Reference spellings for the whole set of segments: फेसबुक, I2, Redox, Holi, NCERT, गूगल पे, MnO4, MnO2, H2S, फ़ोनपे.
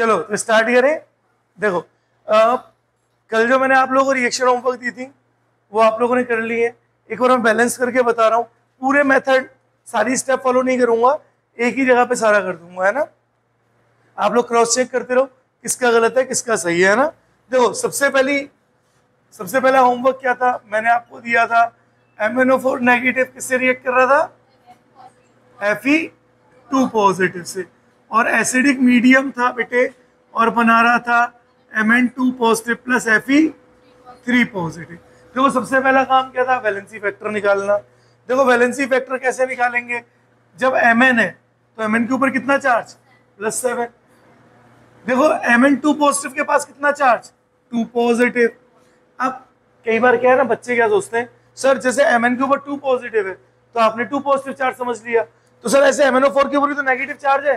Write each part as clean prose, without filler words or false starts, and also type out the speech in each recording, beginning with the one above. चलो तो स्टार्ट करें। देखो कल जो मैंने आप लोगों को रिएक्शन होमवर्क दी थी वो आप लोगों ने कर ली है। एक बार मैं बैलेंस करके बता रहा हूँ, पूरे मेथड सारी स्टेप फॉलो नहीं करूँगा, एक ही जगह पे सारा कर दूंगा, है ना। आप लोग क्रॉस चेक करते रहो किसका गलत है किसका सही है ना। देखो सबसे पहला होमवर्क क्या था मैंने आपको दिया था, MnO4 नेगेटिव किससे रिएक्ट कर रहा था, Fe2 पॉजिटिव से, और एसिडिक मीडियम था बेटे और बना रहा था Mn2 positive plus Fe3 positive. देखो सबसे पहला काम क्या था, वैलेंसी फैक्टर निकालना। देखो वैलेंसी फैक्टर कैसे निकालेंगे, जब Mn है तो Mn के ऊपर कितना चार्ज, +7। देखो Mn2 पॉजिटिव के पास कितना चार्ज, 2 पॉजिटिव। अब कई बार क्या है ना, बच्चे क्या सोचते हैं, सर जैसे Mn के ऊपर 2 पॉजिटिव है तो आपने 2 पॉजिटिव चार्ज समझ लिया, तो सर ऐसे MnO4 के ऊपर भी तो नेगेटिव चार्ज है,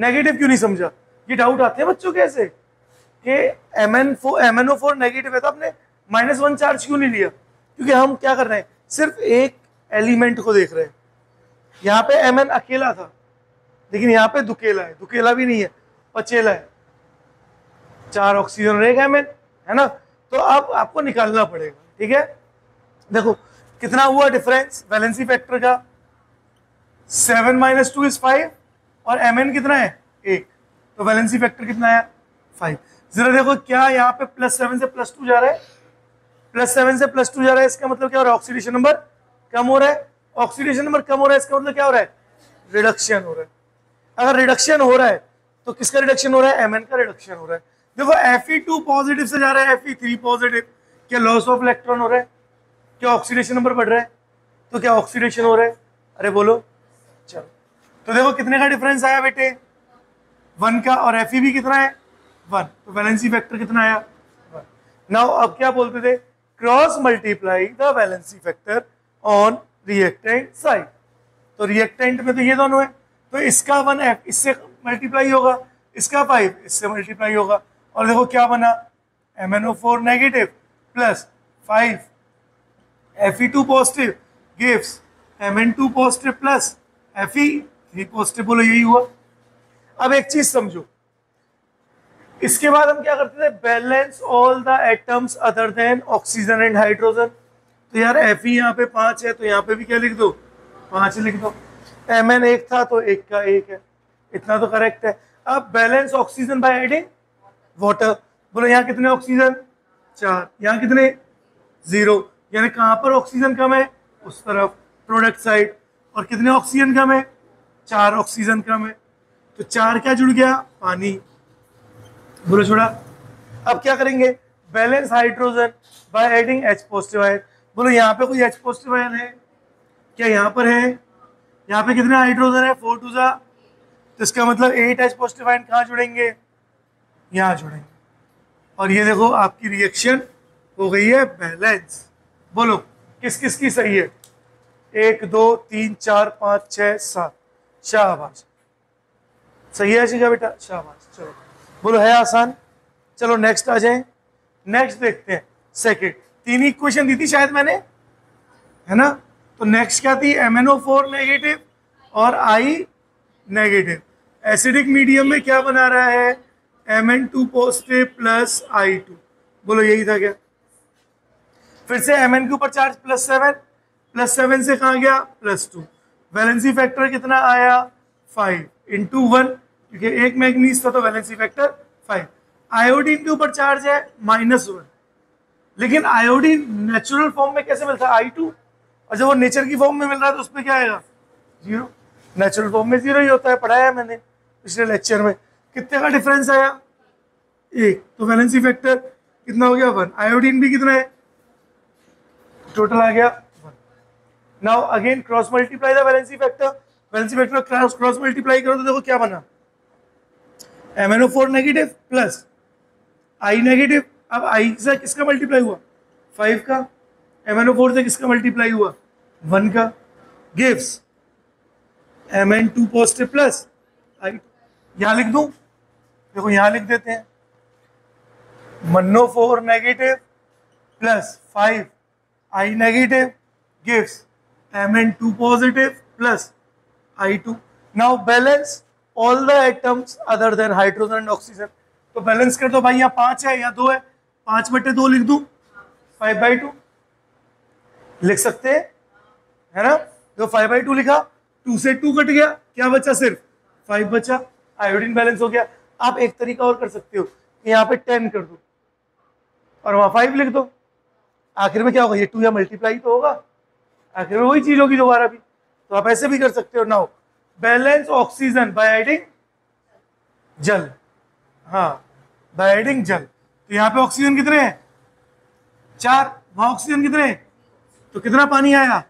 नेगेटिव क्यों नहीं समझा। ये डाउट आते हैं बच्चों कैसे कि MnO4 नेगेटिव है तो आपने -1 चार्ज क्यों नहीं लिया, क्योंकि हम क्या कर रहे हैं सिर्फ एक एलिमेंट को देख रहे हैं। यहाँ पे Mn अकेला था लेकिन यहाँ पे दुकेला है, दुकेला भी नहीं है पचेला है, 4 ऑक्सीजन और 1 Mn है ना, तो अब आपको निकालना पड़ेगा। ठीक है, देखो कितना हुआ डिफरेंस वैलेंसी फैक्टर का, 7 - 2 is 5 और Mn कितना है 1, तो वैलेंसी फैक्टर कितना है 5। जरा देखो क्या यहाँ पे +7 से +2 जा रहा है, +7 से +2 जा रहा है, इसका मतलब क्या हो रहा है, ऑक्सीडेशन नंबर कम हो रहा है। ऑक्सीडेशन नंबर कम हो रहा है इसका मतलब क्या हो रहा है, रिडक्शन हो रहा है। अगर रिडक्शन हो रहा है तो किसका रिडक्शन हो रहा है, Mn का रिडक्शन हो रहा है। देखो Fe2 पॉजिटिव से जा रहा है Fe3 पॉजिटिव, क्या लॉस ऑफ इलेक्ट्रॉन हो रहा है, क्या ऑक्सीडेशन नंबर बढ़ रहा है, तो क्या ऑक्सीडेशन हो रहा है, अरे बोलो। चलो तो देखो कितने का डिफरेंस आया बेटे, 1 का, और Fe भी कितना है 1, तो वैलेंसी फैक्टर कितना आया 1। नाउ अब क्या बोलते थे, cross multiply the valency factor on reactant side. तो रिएक्टेंट में तो ये दोनों है, तो इसका 1 इससे मल्टीप्लाई होगा, इसका 5 इससे मल्टीप्लाई होगा, और देखो क्या बना MnO4 negative plus 5 Fe2 positive gives Mn2 positive plus Fe3 positive, बोलो यही हुआ। अब एक चीज समझो, इसके बाद हम क्या करते थे, balance all the atoms other than oxygen and hydrogen. तो यार Fe यहाँ पे 5 है तो यहाँ पे भी क्या लिख दो 5 लिख दो, Mn 1 था तो 1 का 1 है, इतना तो करेक्ट है। अब balance oxygen by adding water, बोलो यहाँ कितने ऑक्सीजन 4, यहाँ कितने 0, यानी कहाँ पर ऑक्सीजन कम है उस तरफ प्रोडक्ट साइड, और कितने ऑक्सीजन कम है 4 ऑक्सीजन कम है, तो 4 क्या जुड़ गया पानी, बोलो जुड़ा। अब क्या करेंगे, balance hydrogen by adding H positive ion, बोलो यहाँ पे कोई H पॉजिटिव आयन है क्या, यहाँ पर है, यहाँ पे कितने हाइड्रोजन है 4 2 जा, तो इसका मतलब 8 H पॉजिटिव आयन कहाँ जुड़ेंगे, यहाँ जुड़ेंगे, और ये देखो आपकी रिएक्शन हो गई है बैलेंस। बोलो किस किस की सही है, 1 2 3 4 5 6 7, शाबाश सही है शिका बेटा, शाबाश। चलो बोलो है आसान। चलो नेक्स्ट आ जाए, नेक्स्ट देखते हैं सेकेंड, 3 इक्वेशन दी थी शायद मैंने, है ना। तो नेक्स्ट क्या थी, MnO4 नेगेटिव और I नेगेटिव, एसिडिक मीडियम में क्या बना रहा है Mn2 पॉजिटिव प्लस I2, बोलो यही था क्या। फिर से Mn के ऊपर चार्ज +7 से कहाँ गया +2, वैलेंसी फैक्टर कितना आया 5 इंटू 1, क्योंकि 1 मैग्नीज था तो वैलेंसी फैक्टर 5। आयोडीन के ऊपर चार्ज है -1, लेकिन आयोडीन नेचुरल फॉर्म में कैसे मिलता है I2, और जब वो नेचर की फॉर्म में मिल रहा है तो उसमें क्या आएगा 0, नेचुरल फॉर्म में 0 ही होता है, पढ़ाया है मैंने पिछले लेक्चर में। कितने का डिफरेंस आया 1, तो वैलेंसी फैक्टर कितना हो गया 1, आयोडीन भी कितना है, टोटल आ गया 1। Now again cross multiply the valency factor, valency factor cross multiply करो तो देखो क्या बना MnO4 negative plus I negative, अब I से किसका मल्टीप्लाई हुआ 5 का, MnO4 से किसका मल्टीप्लाई हुआ 1 का, gives Mn2 positive plus I, यहाँ लिख दूं, देखो यहाँ लिख देते हैं MnO4 negative plus 5 I negative gives Mn2 positive plus I2। Now balance all the atoms other than hydrogen and oxygen. तो बैलेंस कर दो भाई, यहाँ 5 है या 2 है, 5/2 लिख दूं, 5/2 लिख सकते है ना। तो 5/2 लिखा, 2 से 2 कट गया, क्या बचा, सिर्फ 5 बचा, आयोडीन बैलेंस हो गया। आप एक तरीका और कर सकते हो, यहाँ पे 10 कर दो और वहां 5 लिख दो, आखिर में क्या होगा, ये 2 या मल्टीप्लाई तो होगा, आखिर में वही चीज होगी दोबारा भी। तो आप ऐसे भी कर सकते हो। Now balance oxygen by adding जल, हाँ बाय एडिंग जल। तो यहाँ पे ऑक्सीजन कितने हैं, 4, वहां ऑक्सीजन कितने हैं, तो कितना पानी आया,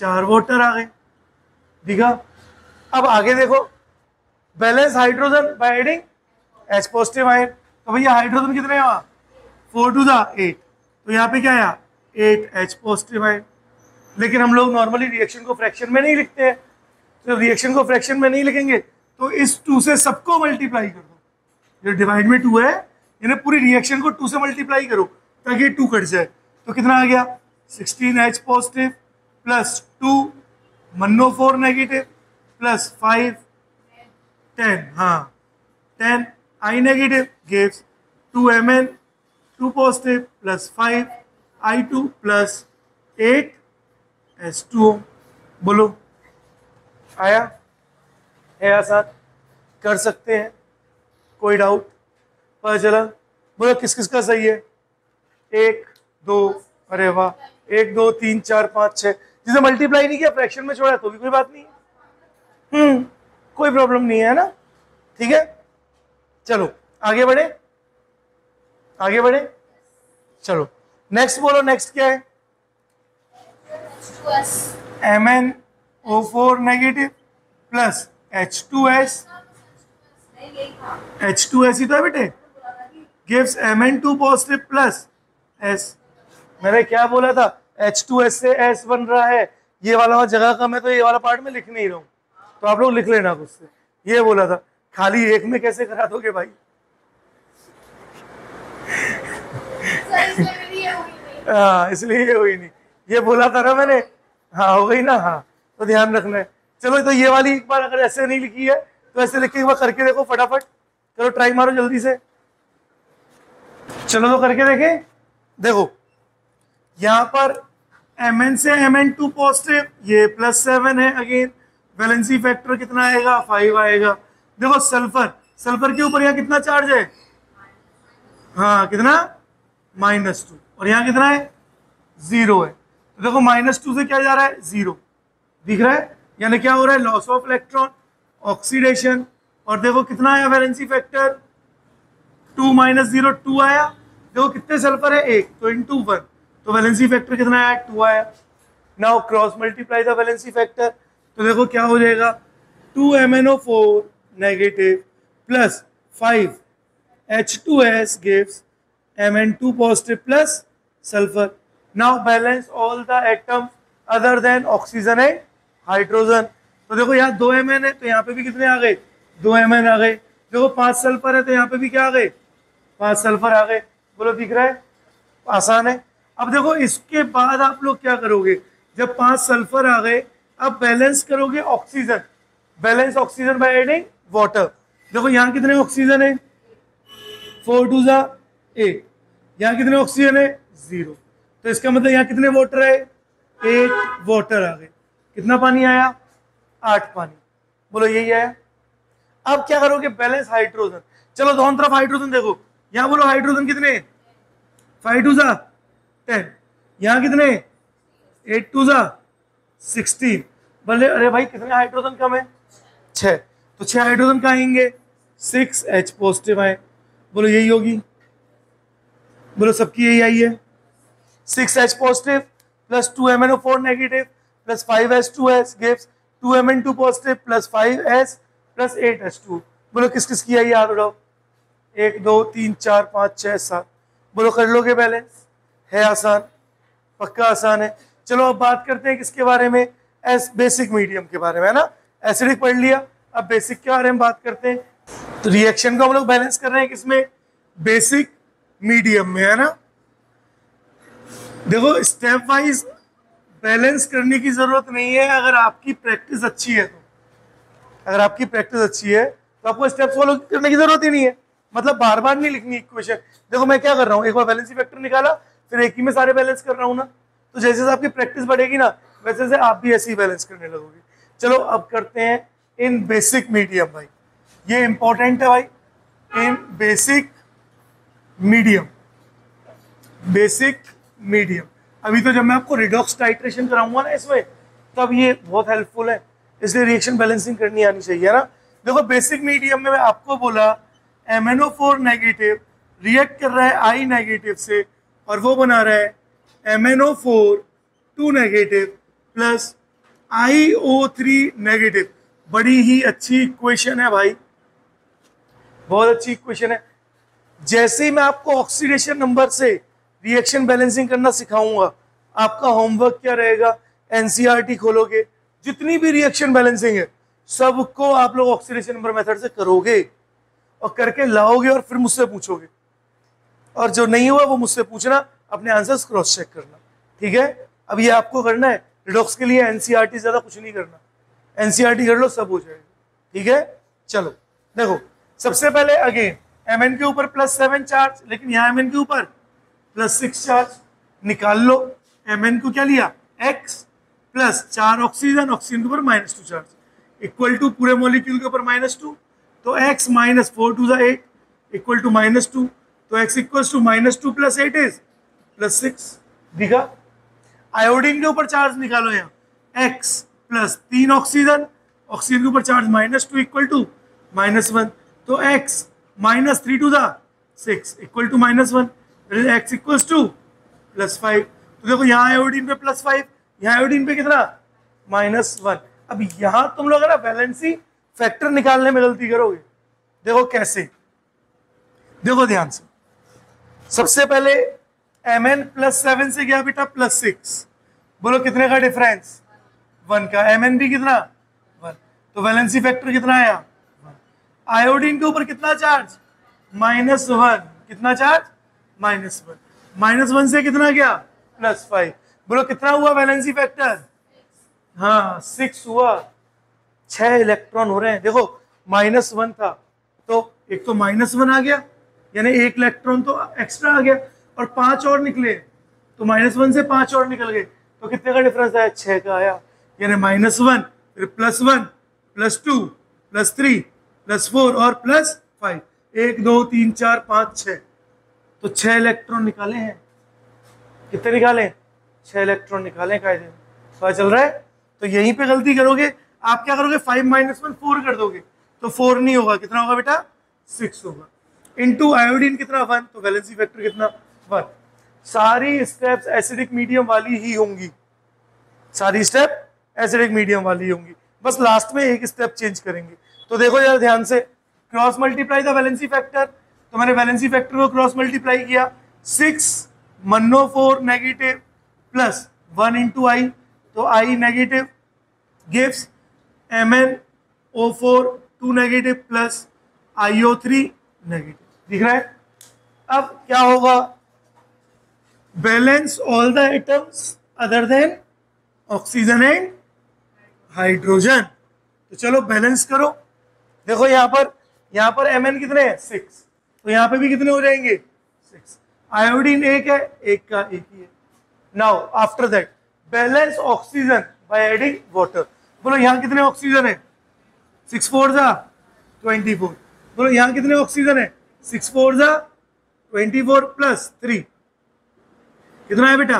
4 वाटर आ गए, दिखा। अब आगे देखो, balance hydrogen by adding H positive ion. तो भैया हाइड्रोजन कितने हैं वहाँ, 4 to the 8, तो यहाँ पे क्या आया 8 H पॉजिटिव आयन। लेकिन हम लोग नॉर्मली रिएक्शन को फ्रैक्शन में नहीं लिखते हैं, तो रिएक्शन को फ्रैक्शन में नहीं लिखेंगे तो इस 2 से सबको मल्टीप्लाई कर दो, जो डिवाइड में 2 है यानी पूरी रिएक्शन को 2 से मल्टीप्लाई करो ताकि 2 कट जाए। तो कितना आ गया, 16 H positive plus 2 MnO4 negative plus 5 10, हाँ 10 I negative gives 2 Mn2 positive plus 5 I2 plus 8 S2O। बोलो आया है, आसान कर सकते हैं, कोई डाउट, पता चला, बोलो किस किस का सही है, 1 2, अरे वाह, 1 2 3 4 5 6, जिसे मल्टीप्लाई नहीं किया फ्रैक्शन में छोड़ा तो भी कोई बात नहीं, कोई प्रॉब्लम नहीं है ना, ठीक है। चलो आगे बढ़े, आगे बढ़े, चलो नेक्स्ट बोलो, नेक्स्ट क्या है, MnO4 negative plus H2S, H2S ही तो है बेटे, gives Mn2 positive plus S। मैंने क्या बोला था, H2S से S बन रहा है, ये वाला जगह कम है तो ये वाला पार्ट में लिख नहीं रहा हूँ, तो आप लोग लिख लेना खुद से, ये बोला था। खाली एक में कैसे करा दोगे भाई, हाँ इसलिए हुई नहीं, ये बोला था ना मैंने, हाँ हो गई ना, हाँ तो ध्यान रखना है। चलो तो ये वाली एक बार अगर ऐसे नहीं लिखी है तो ऐसे लिख के एक बार करके देखो फटाफट, चलो ट्राई मारो जल्दी से, चलो तो करके देखें। देखो यहाँ पर Mn से Mn2 पॉजिटिव, ये +7 है, अगेन वैलेंसी फैक्टर कितना आएगा, 5 आएगा। देखो सल्फर, सल्फर के ऊपर यहाँ कितना चार्ज है, हाँ कितना, -2, और यहाँ कितना है, 0 है। तो देखो -2 से क्या जा रहा है, 0 दिख रहा है, यानी क्या हो रहा है, लॉस ऑफ इलेक्ट्रॉन, ऑक्सीडेशन। और देखो कितना आया वैलेंसी फैक्टर, 2 - 0 2 आया। देखो कितने सल्फर है, 1, तो × 1, तो वैलेंसी फैक्टर कितना आया, 2 आया। Now cross multiply the valency factor, तो देखो क्या हो जाएगा, 2 MnO4 negative plus 5 H2S gives Mn2 positive plus sulphur. Now balance all the atoms other than oxygen and hydrogen. तो देखो यहाँ 2 Mn है, तो यहाँ पे भी कितने आ गए, 2 Mn आ गए। देखो 5 सल्फर है, तो यहाँ पे भी क्या आ गए, 5 सल्फर आ गए। बोलो दिख रहा है, आसान है। अब देखो इसके बाद आप लोग क्या करोगे, जब 5 सल्फर आ गए, अब बैलेंस करोगे oxygen, balance oxygen by adding water. देखो यहाँ कितने ऑक्सीजन है, 4 to the 8, यहाँ कितने ऑक्सीजन है, 0, तो इसका मतलब यहाँ कितने वाटर है, 8 वाटर आ गए। कितना पानी आया, 8 पानी। बोलो यही आया। अब क्या करोगे, बैलेंस हाइड्रोजन। चलो दोनों तरफ हाइड्रोजन देखो, यहाँ बोलो हाइड्रोजन कितने, 5 to the 10, यहाँ कितने, 8 to the 16। बोले अरे भाई कितने हाइड्रोजन कम है, 6, तो 6 हाइड्रोजन कहाँ आएंगे, 6 H पॉजिटिव आए। बोलो यही होगी, बोलो सबकी यही आई है, 6 H positive plus 2 MnO4 negative plus 5 H2S gives 2 Mn2 positive plus 5 S plus 8 H2। बोलो किस किस की आई, याद उठाओ, 1 2 3 4 5 6 7। बोलो कर लोगे बैलेंस, है आसान, पक्का आसान है। चलो अब बात करते हैं किसके बारे में, एस बेसिक मीडियम के बारे में, है ना। एसिडिक पढ़ लिया, अब बेसिक के बारे में बात करते हैं। तो रिएक्शन को हम लोग बैलेंस कर रहे हैं किसमें, बेसिक मीडियम में, है ना। देखो स्टेप वाइज बैलेंस करने की जरूरत नहीं है अगर आपकी प्रैक्टिस अच्छी है तो, अगर आपकी प्रैक्टिस अच्छी है तो आपको स्टेप्स फॉलो करने की जरूरत ही नहीं है, मतलब बार बार नहीं लिखनी इक्वेशन। देखो मैं क्या कर रहा हूँ, एक बार बैलेंसिंग फैक्टर निकाला, फिर एक ही में सारे बैलेंस कर रहा हूँ ना। तो जैसे जैसे आपकी प्रैक्टिस बढ़ेगी ना, वैसे जैसे आप भी ऐसे ही बैलेंस करने लगोगे। चलो अब करते हैं इन बेसिक मीडियम। भाई ये इंपॉर्टेंट है भाई, in basic medium. Basic medium अभी तो जब मैं आपको रिडॉक्स टाइट्रेशन कराऊंगा ना इसमें, तब ये बहुत हेल्पफुल है, इसलिए रिएक्शन बैलेंसिंग करनी आनी चाहिए ना। देखो बेसिक मीडियम में मैं आपको बोला MnO4 नेगेटिव रिएक्ट कर रहा है I नेगेटिव से और वो बना रहा है MnO4 negative plus IO3 negative. बड़ी ही अच्छी इक्वेशन है भाई, बहुत अच्छी इक्वेशन है। जैसे ही मैं आपको ऑक्सीडेशन नंबर से रिएक्शन बैलेंसिंग करना सिखाऊंगा, आपका होमवर्क क्या रहेगा, NCERT खोलोगे, जितनी भी रिएक्शन बैलेंसिंग है सबको आप लोग ऑक्सीडेशन नंबर मेथड से करोगे और करके लाओगे और फिर मुझसे पूछोगे, और जो नहीं हुआ वो मुझसे पूछना, अपने आंसर्स क्रॉस चेक करना, ठीक है। अब ये आपको करना है। रिडॉक्स के लिए एनसीईआरटी ज्यादा कुछ नहीं करना, एनसीईआरटी कर लो सब हो जाएगा, ठीक है। चलो देखो सबसे पहले अगेन Mn के ऊपर +7 चार्ज, लेकिन यहाँ Mn के ऊपर +6 चार्ज निकाल लो। Mn को क्या लिया, x प्लस 4 ऑक्सीजन, ऑक्सीजन के ऊपर -2 चार्ज इक्वल टू पूरे मॉलिक्यूल के ऊपर -2, तो x -4 × 8 इक्वल टू -2, तो x इक्वल्स टू -2 + 8 इज +6 दिखा। आयोडीन के ऊपर चार्ज निकालो, यहाँ x प्लस 3 ऑक्सीजन, ऑक्सीजन के ऊपर चार्ज -2 इक्वल टू -1, तो x -3 × 6 equal to -1, x equals to +5। तो देखो यहाँ आयोडीन पे +5, यहाँ आयोडीन पे कितना -1। अब यहाँ तुम लोग ना वैलेंसी फैक्टर निकालने में गलती करोगे। देखो कैसे, देखो ध्यान से। सबसे पहले Mn +7 से गया बेटा +6, बोलो कितने का डिफरेंस, 1 का। Mn भी कितना, 1, तो वैलेंसी फैक्टर कितना आया, 1। आयोडीन के ऊपर कितना चार्ज, -1, कितना चार्ज, -1, -1 से कितना गया +5, बोलो कितना हुआ वैलेंसी फैक्टर, हाँ 6 हुआ। 6 इलेक्ट्रॉन हो रहे हैं। देखो -1 था तो एक तो -1 आ गया, यानी 1 इलेक्ट्रॉन तो एक्स्ट्रा आ गया, और 5 और निकले, तो -1 से 5 और निकल गए, तो कितने का डिफरेंस आया, 6 का आया। यानी -1 फिर +1 +2 +3 +4 और +5, 1 2 3 4 5 6, तो 6 इलेक्ट्रॉन निकाले हैं। कितने निकाले, 6 इलेक्ट्रॉन निकाले, पता चल रहा है। तो यहीं पे गलती करोगे, आप क्या करोगे, 5 - 1 4 कर दोगे, तो 4 नहीं होगा, कितना होगा बेटा 6 होगा। इनटू आयोडीन कितना, 1, तो वैलेंसी फैक्टर कितना, 1। सारी स्टेप्स एसिडिक मीडियम वाली ही होंगी, सारी स्टेप एसिडिक मीडियम वाली होंगी, बस लास्ट में एक स्टेप चेंज करेंगे। तो देखो यार ध्यान से, cross multiply the valency factor, तो मैंने वैलेंसी फैक्टर को क्रॉस मल्टीप्लाई किया, 6 MnO4 negative plus 1 into I, तो I negative gives MnO4 negative plus IO3 negative, दिख रहा है। अब क्या होगा, balance all the atoms other than oxygen and hydrogen. तो चलो बैलेंस करो। देखो यहाँ पर Mn कितने हैं, 6, तो यहाँ पे भी कितने हो जाएंगे 6। आयोडीन 1 है, 1 का 1 ही है। Now after that balance oxygen by adding water. बोलो यहाँ कितने ऑक्सीजन है, 6 × 4 = 24, बोलो यहाँ कितने ऑक्सीजन है, 6 × 4 = 24 +3 कितना है बेटा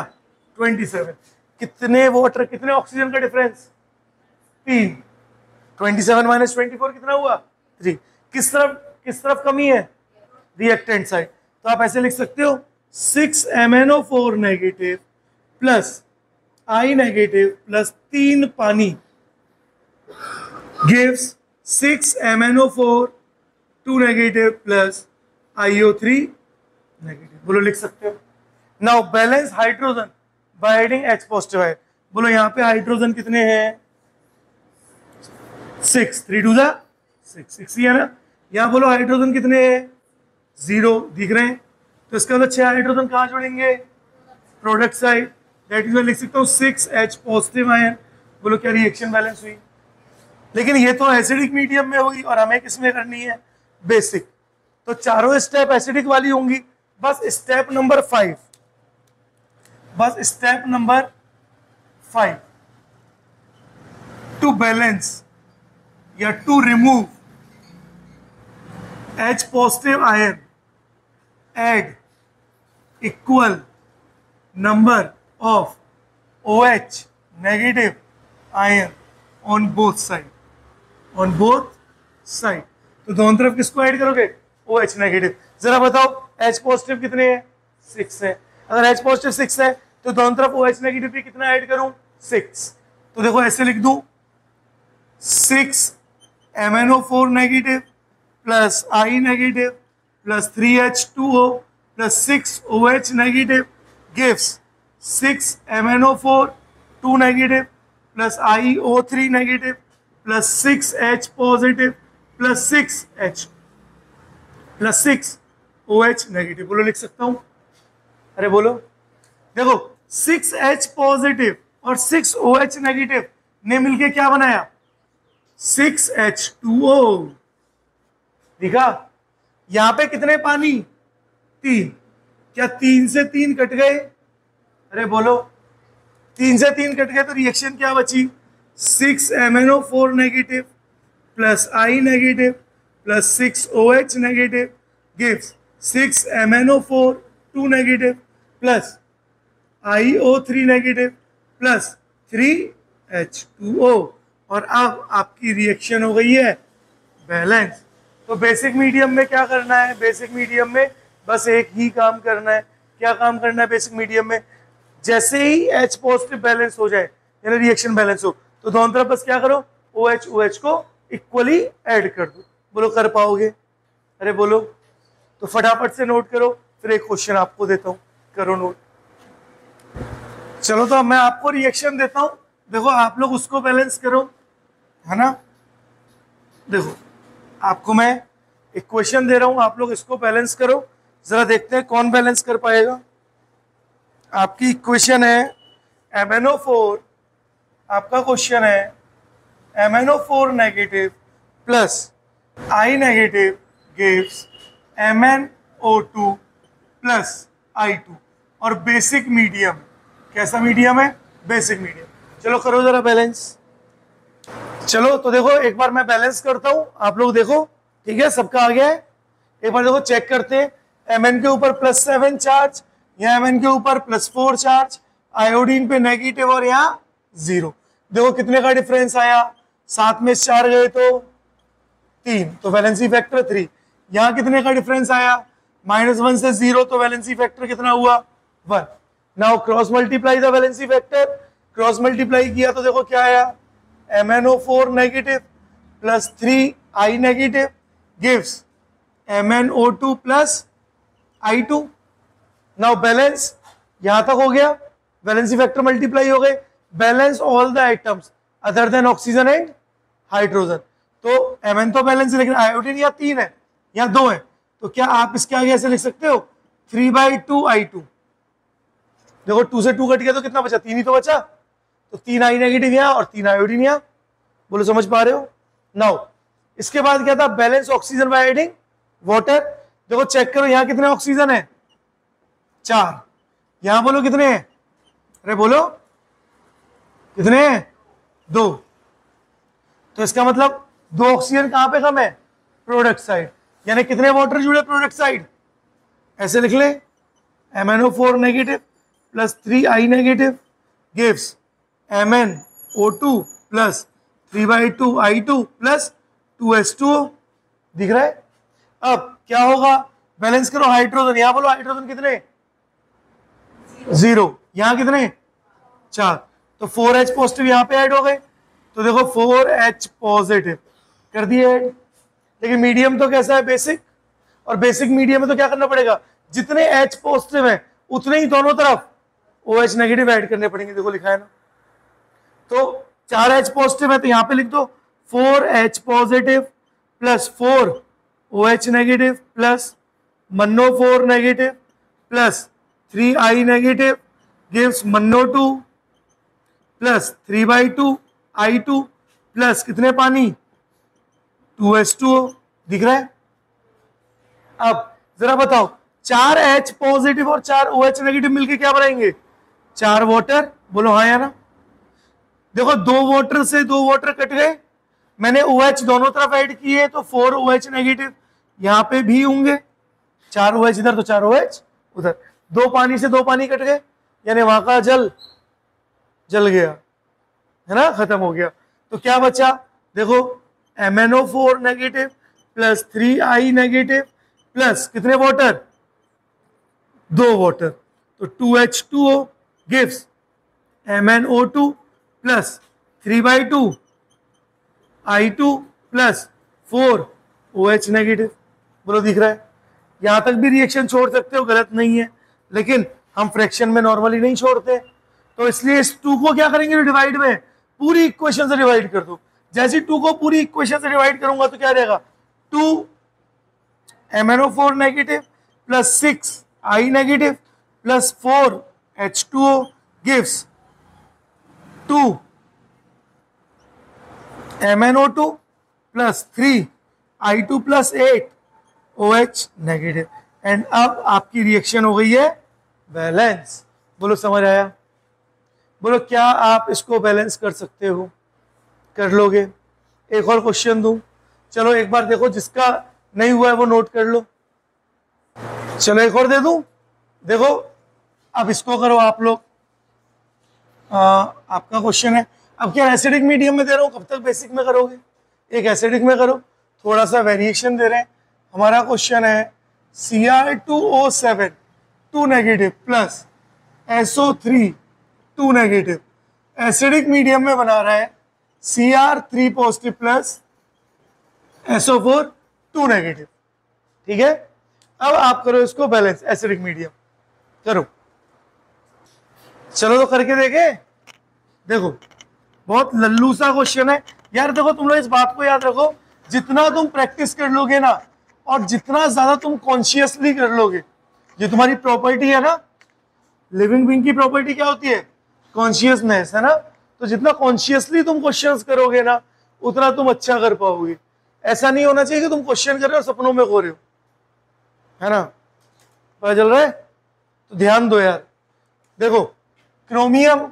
27। कितने वाटर, कितने ऑक्सीजन का डिफरेंस, 3। 27 - 24 कितना हुआ, 3। किस तरफ कमी है, रिएक्टेंट साइड, तो आप ऐसे लिख सकते हो 6 MnO4 negative plus I negative plus 3 पानी gives 6 MnO4 negative plus IO3 negative, बोलो लिख सकते हो। Now balance hydrogen by adding H positive है, बोलो यहाँ पे हाइड्रोजन कितने हैं, 6 3 × 6 है ना। यहाँ बोलो हाइड्रोजन कितने हैं, 0 दिख रहे हैं, तो इसका मतलब 6 हाइड्रोजन कहाँ जोड़ेंगे, प्रोडक्ट साइड। दैट इज मैं लिख सकता हूँ 6 H पॉजिटिव आयन, बोलो क्या रिएक्शन बैलेंस हुई। लेकिन ये तो एसिडिक मीडियम में होगी और हमें किसमें करनी है, बेसिक। तो चारों स्टेप एसिडिक वाली होंगी। बस स्टेप नंबर 5 टू बैलेंस या to remove H positive ion add equal number of OH negative ion on both side। तो दोनों तरफ किसको ऐड करोगे, OH negative। जरा बताओ H पॉजिटिव कितने हैं, 6 है। अगर H पॉजिटिव 6 है तो दोनों तरफ OH नेगेटिव भी कितना ऐड करूं, 6। तो देखो ऐसे लिख दूं 6 MnO4 negative plus I negative plus 3H2O plus 6 OH negative gives 6 MnO4 2 negative plus IO3 negative plus 6H positive plus 6OH negative. बोलो लिख सकता हूं, अरे बोलो। देखो 6H पॉजिटिव और 6OH नेगेटिव ने मिलके क्या बनाया, 6H2O। देखा यहां पे कितने पानी, 3। क्या 3 से 3 कट गए, अरे बोलो। 3 से 3 कट गए तो रिएक्शन क्या बची, 6 MnO4 negative plus I negative plus 6 OH negative gives 6 MnO4 2 negative plus IO3 negative plus 3H2O। और अब आपकी रिएक्शन हो गई है बैलेंस। तो बेसिक मीडियम में क्या करना है, बेसिक मीडियम में बस एक ही काम करना है। क्या काम करना है बेसिक मीडियम में, जैसे ही H पॉजिटिव बैलेंस हो जाए यानी रिएक्शन बैलेंस हो तो दोनों तरफ बस क्या करो, OH OH को इक्वली ऐड कर दो। बोलो कर पाओगे, अरे बोलो। तो फटाफट से नोट करो, फिर एक क्वेश्चन आपको देता हूँ, करो नोट। चलो तो मैं आपको रिएक्शन देता हूँ, देखो आप लोग उसको बैलेंस करो, है ना। देखो आपको मैं एक क्वेश्चन दे रहा हूँ, आप लोग इसको बैलेंस करो। जरा देखते हैं कौन बैलेंस कर पाएगा। आपकी क्वेश्चन है MnO4, आपका क्वेश्चन है MnO4 negative plus I negative gives MnO2 plus I2 और बेसिक मीडियम। कैसा मीडियम है, बेसिक मीडियम। चलो करो जरा बैलेंस। चलो तो देखो एक बार मैं बैलेंस करता हूँ, आप लोग देखो, ठीक है सबका आ गया है। एक बार देखो चेक करते हैं, Mn के ऊपर +7 चार्ज या Mn के ऊपर +4 चार्ज, आयोडीन पे नेगेटिव और यहाँ 0। देखो कितने का डिफरेंस आया, 7 में 4 गए तो 3, तो वैलेंसी फैक्टर 3। यहाँ कितने का डिफरेंस आया, -1 से 0, तो वैलेंसी फैक्टर कितना हुआ, 1। Now cross multiply the valency factor, cross multiply किया तो देखो क्या आया, MnO4 negative plus 3I negative gives MnO2 plus I2। Now balance यहां तक हो गया, वैलेंसी फैक्टर मल्टीप्लाई हो गए, balance all the items other than oxygen and hydrogen. तो Mn तो बैलेंस है लेकिन आयोडीन या 3 है या 2 है, तो क्या आप इसके आगे ऐसे लिख सकते हो 3/2 I2। देखो 2 से 2 कट गया तो कितना बचा, 3 ही तो बचा। तो 3I नेगेटिव यहाँ और 3 आयोडीन यहाँ। बोलो समझ पा रहे हो। नाउ इसके बाद क्या था, balance oxygen by iodine water. देखो चेक करो यहाँ कितने ऑक्सीजन है, 4। यहाँ बोलो कितने हैं, अरे बोलो कितने हैं, 2। तो इसका मतलब 2 ऑक्सीजन कहाँ पे कम है, प्रोडक्ट साइड। यानी कितने वाटर जुड़े प्रोडक्ट साइड, ऐसे लिख ले MnO4 negative plus 3I negative gives MnO2 plus 3/2 I2 plus 2H2। दिख रहा है। अब क्या होगा, बैलेंस करो हाइड्रोजन, यहां बोलो हाइड्रोजन कितने, 0। यहां कितने, 4। तो 4H पॉजिटिव यहां पे ऐड हो गए, तो देखो 4H पॉजिटिव कर दिए ऐड। लेकिन मीडियम तो कैसा है, बेसिक। और बेसिक मीडियम में तो क्या करना पड़ेगा, जितने H पॉजिटिव है उतने ही दोनों तरफ OH नेगेटिव ऐड करने पड़ेंगे। देखो लिखा है ना, तो 4H पॉजिटिव है तो यहां पे लिख दो 4H positive plus 4OH negative plus MnO4 negative plus 3I negative gives MnO2 plus 3/2 I2 plus कितने पानी 2H2O दिख रहा है। अब जरा बताओ 4H पॉजिटिव और 4OH नेगेटिव मिलके क्या बनाएंगे 4 वाटर। बोलो हाँ या ना। देखो 2 वाटर से 2 वाटर कट गए, मैंने OH दोनों तरफ ऐड किए तो 4OH नेगेटिव यहाँ पे भी होंगे, 4OH इधर तो 4OH उधर, 2 पानी से 2 पानी कट गए यानी वहां का जल जल गया है ना, खत्म हो गया। तो क्या बचा देखो MnO4 negative plus 3I negative plus कितने वाटर 2 वाटर, तो 2H2O gives MnO2 plus 3/2 I2 plus 4 OH negative. बोलो दिख रहा है। यहाँ तक भी रिएक्शन छोड़ सकते हो, गलत नहीं है, लेकिन हम फ्रैक्शन में नॉर्मली नहीं छोड़ते, तो इसलिए इस 2 को क्या करेंगे डिवाइड में पूरी इक्वेशन से डिवाइड कर दो। जैसे 2 को पूरी इक्वेशन से डिवाइड करूंगा तो क्या रहेगा 2 MnO4 negative plus 6I negative plus 4H2O gives 2 MnO2 plus 3I2 plus 8 OH negative. And अब आपकी रिएक्शन हो गई है बैलेंस। बोलो समझ आया। बोलो क्या आप इसको बैलेंस कर सकते हो, कर लोगे। एक और क्वेश्चन दूं, चलो एक बार देखो, जिसका नहीं हुआ है वो नोट कर लो। चलो एक और दे दूं, देखो अब इसको करो आप लोग। आपका क्वेश्चन है, अब क्या एसिडिक मीडियम में दे रहा हूँ, कब तक बेसिक में करोगे, एक एसिडिक में करो, थोड़ा सा वेरिएशन दे रहे हैं। हमारा क्वेश्चन है Cr2O7 2 negative plus SO3 2 negative, acidic medium में बना रहा है Cr3 positive plus SO4 2 negative. ठीक है, अब आप करो इसको बैलेंस, एसिडिक मीडियम करो। चलो तो करके देखे। देखो बहुत लल्लू सा क्वेश्चन है यार। देखो तुम लोग इस बात को याद रखो, जितना तुम प्रैक्टिस कर लोगे ना और जितना ज्यादा तुम कॉन्शियसली कर लोगे, ये तुम्हारी प्रॉपर्टी है ना, लिविंग बीइंग की प्रॉपर्टी क्या होती है कॉन्शियसनेस है ना। तो जितना कॉन्शियसली तुम क्वेश्चंस करोगे ना उतना तुम अच्छा कर पाओगे। ऐसा नहीं होना चाहिए कि तुम क्वेश्चन कर रहे हो सपनों में खो रहे हो, है ना। पता चल रहा है, तो ध्यान दो यार। देखो क्रोमियम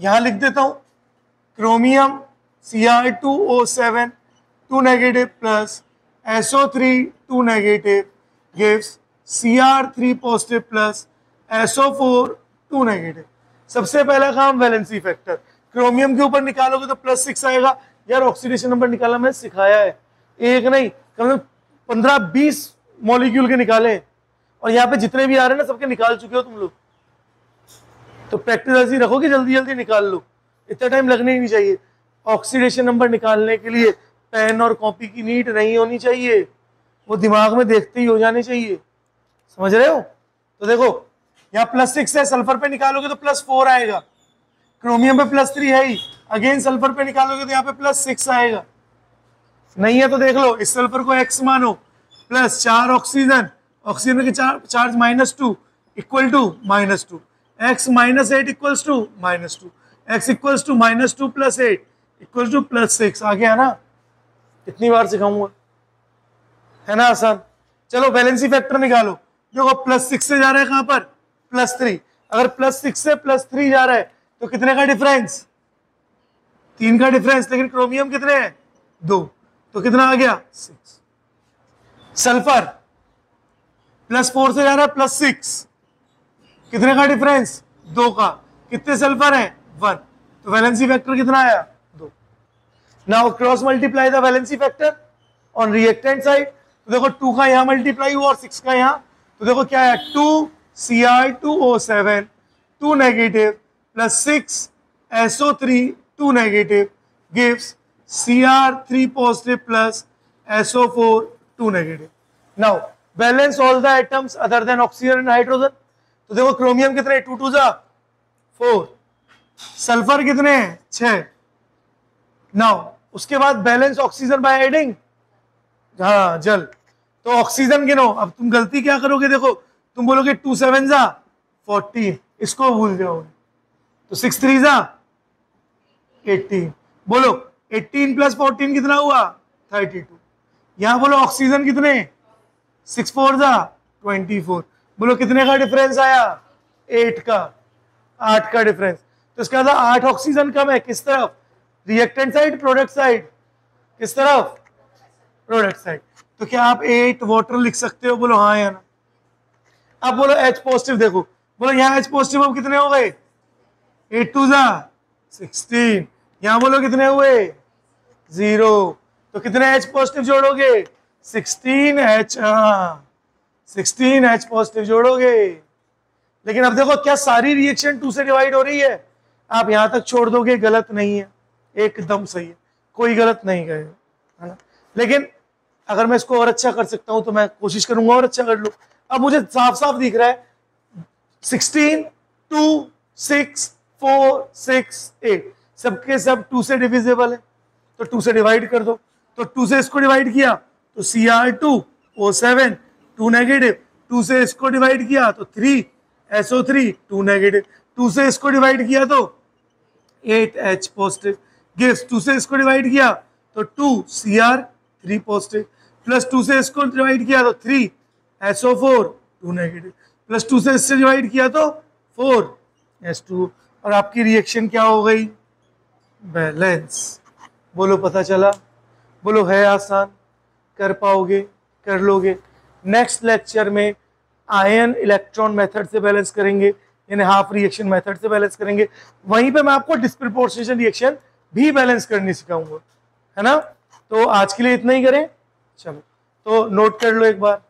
यहाँ लिख देता हूँ, chromium Cr2O7 2 negative plus SO3 2 negative gives Cr3 positive plus SO4 2 negative. सबसे पहला काम वैलेंसी फैक्टर, क्रोमियम के ऊपर निकालोगे तो +6 आएगा। यार ऑक्सीडेशन नंबर निकालना मैंने सिखाया है, एक नहीं कम से कम 15-20 मॉलिक्यूल के निकाले, और यहाँ पे जितने भी आ रहे हैं ना सबके निकाल चुके हो तुम लोग। तो प्रैक्टिस ऐसी रखो कि जल्दी जल्दी निकाल लो, इतना टाइम लगने ही नहीं चाहिए। ऑक्सीडेशन नंबर निकालने के लिए पेन और कॉपी की नीड नहीं होनी चाहिए, वो दिमाग में देखते ही हो जाने चाहिए, समझ रहे हो। तो देखो यहाँ +6 है, सल्फर पे निकालोगे तो +4 आएगा, क्रोमियम पे +3 है ही, अगेन सल्फर पे निकालोगे तो यहाँ पे +6 आएगा। नहीं है तो देख लो, इस सल्फर को x मानो, प्लस 4 ऑक्सीजन, ऑक्सीजन के charge -2 equal to -2, x -8 equals to -2, x equals to -2 plus 8 equals to +6 आ गया ना। इतनी बार सिखाऊंगा है ना, आसान। चलो बैलेंसी फैक्टर निकालो। देखो +6 से जा रहा है कहां पर +3, अगर +6 से +3 जा रहा है तो कितने का डिफरेंस 3 का डिफरेंस, लेकिन क्रोमियम कितने हैं 2, तो कितना आ गया 6। सल्फर +4 से जा रहा है +6, कितने का डिफरेंस 2 का, कितने सल्फर है 1, तो वैलेंसी फैक्टर कितना आया 2। Now cross multiply the valency factor on reactant side. तो देखो 2 का यहाँ मल्टीप्लाई हुआ और 6 का यहाँ, तो देखो क्या है 2 Cr2O7 2 negative plus 6 SO3 2 negative gives Cr3 positive plus SO4 2 negative. Now balance all the atoms other than oxygen and hydrogen. तो देखो क्रोमियम कितने 2 2 4, सल्फर कितने 6। नाउ उसके बाद बैलेंस ऑक्सीजन बाय एडिंग हाँ जल, तो ऑक्सीजन गिनो। अब तुम गलती क्या करोगे, देखो तुम बोलोगे 2 7 जा 14, इसको भूल जाओगे, तो 6 3 जा 18। बोलो 18 + 14 कितना हुआ 32। यहाँ बोलो ऑक्सीजन कितने 6 × 4 = 24। बोलो कितने का डिफरेंस आया 8 का डिफरेंस। तो इसका 8 ऑक्सीजन कम है किस तरफ रिएक्टेंट साइड प्रोडक्ट साइड किस तरफ प्रोडक्ट साइड। तो क्या आप 8 वाटर लिख सकते हो बोलो हाँ या ना। अब बोलो H पॉजिटिव देखो बोलो यहाँ H पॉजिटिव अब कितने हो गए 8 × 2 = 16। यहाँ बोलो कितने हुए 0। तो कितने H पॉजिटिव जोड़ोगे 16H। हाँ 16H पॉजिटिव जोड़ोगे। लेकिन अब देखो क्या सारी रिएक्शन 2 से डिवाइड हो रही है। आप यहाँ तक छोड़ दोगे गलत नहीं है एकदम सही है कोई गलत नहीं कहेगा है ना। लेकिन अगर मैं इसको और अच्छा कर सकता हूँ तो मैं कोशिश करूंगा और अच्छा कर लूँ। अब मुझे साफ साफ दिख रहा है 16 2 6 4 6 8 सबके सब 2 से डिविजिबल है तो 2 से डिवाइड कर दो। तो 2 से इसको डिवाइड किया तो Cr2O7 2 नेगेटिव। 2 से इसको डिवाइड किया तो 3 SO3 2 नेगेटिव। 2 से इसको डिवाइड किया तो 8H पॉजिटिव गिव्स। 2 से इसको डिवाइड किया तो 2 Cr3 पॉजिटिव प्लस 2 से इसको डिवाइड किया तो 3 SO4 2 नेगेटिव प्लस 2 से इससे डिवाइड किया तो 4 S2 और आपकी रिएक्शन क्या हो गई बैलेंस। बोलो पता चला बोलो है आसान कर पाओगे कर लोगे। नेक्स्ट लेक्चर में आयन इलेक्ट्रॉन मेथड से बैलेंस करेंगे यानी हाफ रिएक्शन मेथड से बैलेंस करेंगे। वहीं पे मैं आपको डिस्प्रोपोर्शनेशन रिएक्शन भी बैलेंस करनी सिखाऊंगा है ना। तो आज के लिए इतना ही करें चलो तो नोट कर लो एक बार।